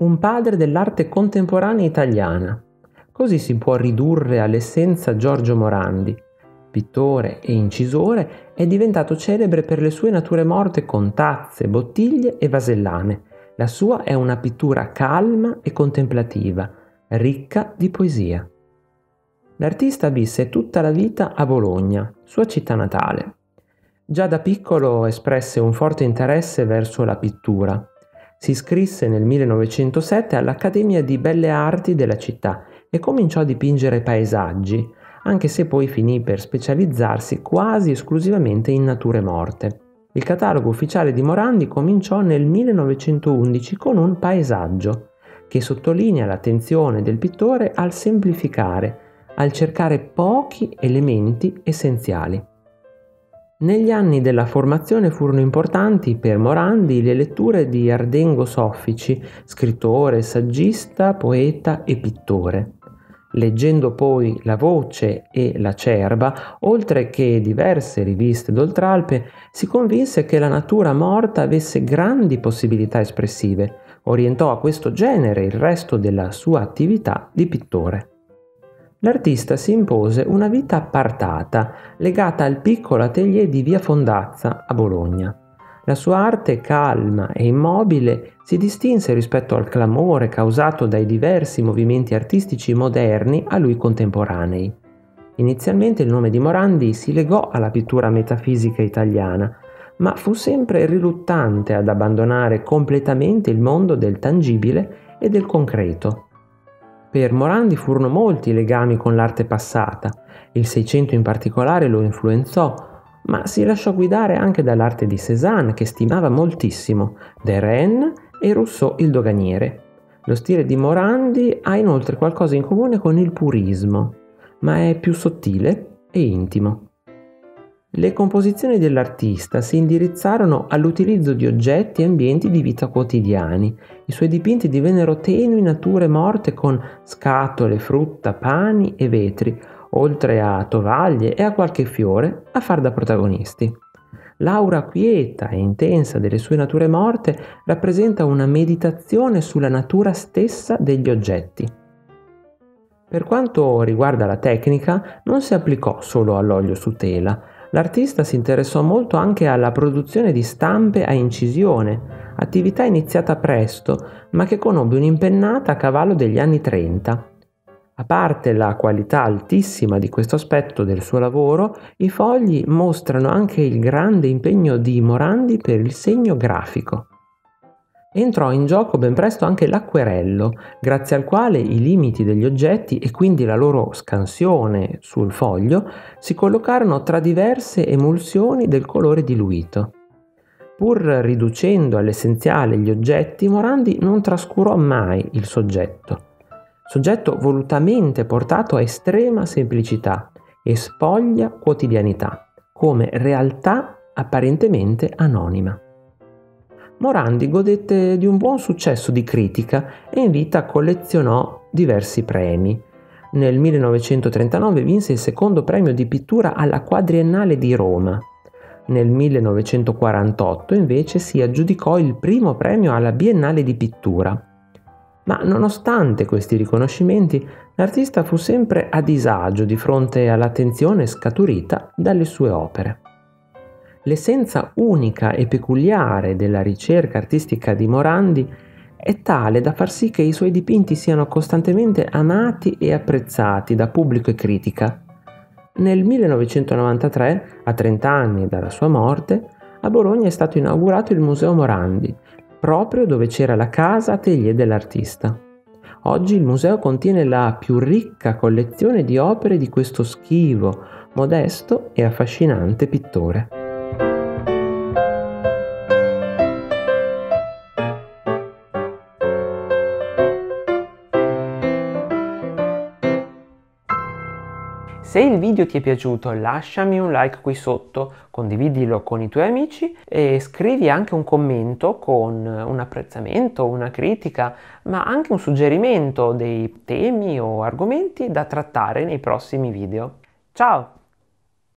un padre dell'arte contemporanea italiana. Così si può ridurre all'essenza Giorgio Morandi, pittore e incisore, è diventato celebre per le sue nature morte con tazze, bottiglie e vasellame. La sua è una pittura calma e contemplativa, ricca di poesia. L'artista visse tutta la vita a Bologna, sua città natale. Già da piccolo espresse un forte interesse verso la pittura. Si iscrisse nel 1907 all'Accademia di Belle Arti della città e cominciò a dipingere paesaggi, anche se poi finì per specializzarsi quasi esclusivamente in nature morte. Il catalogo ufficiale di Morandi cominciò nel 1911 con un paesaggio, che sottolinea l'attenzione del pittore al semplificare, al cercare pochi elementi essenziali. Negli anni della formazione furono importanti per Morandi le letture di Ardengo Soffici, scrittore, saggista, poeta e pittore. Leggendo poi La Voce e L'Acerba, oltre che diverse riviste d'Oltralpe, si convinse che la natura morta avesse grandi possibilità espressive. Orientò a questo genere il resto della sua attività di pittore. L'artista si impose una vita appartata, legata al piccolo atelier di Via Fondazza a Bologna. La sua arte calma e immobile si distinse rispetto al clamore causato dai diversi movimenti artistici moderni a lui contemporanei. Inizialmente il nome di Morandi si legò alla pittura metafisica italiana, ma fu sempre riluttante ad abbandonare completamente il mondo del tangibile e del concreto. Per Morandi furono molti i legami con l'arte passata, il Seicento in particolare lo influenzò, ma si lasciò guidare anche dall'arte di Cézanne, che stimava moltissimo, Derain e Rousseau il doganiere. Lo stile di Morandi ha inoltre qualcosa in comune con il purismo, ma è più sottile e intimo. Le composizioni dell'artista si indirizzarono all'utilizzo di oggetti e ambienti di vita quotidiani. I suoi dipinti divennero tenui nature morte con scatole, frutta, pani e vetri, oltre a tovaglie e a qualche fiore a far da protagonisti. L'aura quieta e intensa delle sue nature morte rappresenta una meditazione sulla natura stessa degli oggetti. Per quanto riguarda la tecnica, non si applicò solo all'olio su tela. L'artista si interessò molto anche alla produzione di stampe a incisione, attività iniziata presto, ma che conobbe un'impennata a cavallo degli anni 30. A parte la qualità altissima di questo aspetto del suo lavoro, i fogli mostrano anche il grande impegno di Morandi per il segno grafico. Entrò in gioco ben presto anche l'acquerello, grazie al quale i limiti degli oggetti e quindi la loro scansione sul foglio si collocarono tra diverse emulsioni del colore diluito. Pur riducendo all'essenziale gli oggetti, Morandi non trascurò mai il soggetto volutamente portato a estrema semplicità e spoglia quotidianità, come realtà apparentemente anonima. Morandi godette di un buon successo di critica e in vita collezionò diversi premi. Nel 1939 vinse il secondo premio di pittura alla Quadriennale di Roma. Nel 1948 invece si aggiudicò il primo premio alla Biennale di pittura. Ma nonostante questi riconoscimenti, l'artista fu sempre a disagio di fronte all'attenzione scaturita dalle sue opere. L'essenza unica e peculiare della ricerca artistica di Morandi è tale da far sì che i suoi dipinti siano costantemente amati e apprezzati da pubblico e critica. Nel 1993, a 30 anni dalla sua morte, a Bologna è stato inaugurato il Museo Morandi, proprio dove c'era la casa atelier dell'artista. Oggi il museo contiene la più ricca collezione di opere di questo schivo, modesto e affascinante pittore. Se il video ti è piaciuto, lasciami un like qui sotto, condividilo con i tuoi amici e scrivi anche un commento con un apprezzamento, una critica, ma anche un suggerimento dei temi o argomenti da trattare nei prossimi video. Ciao!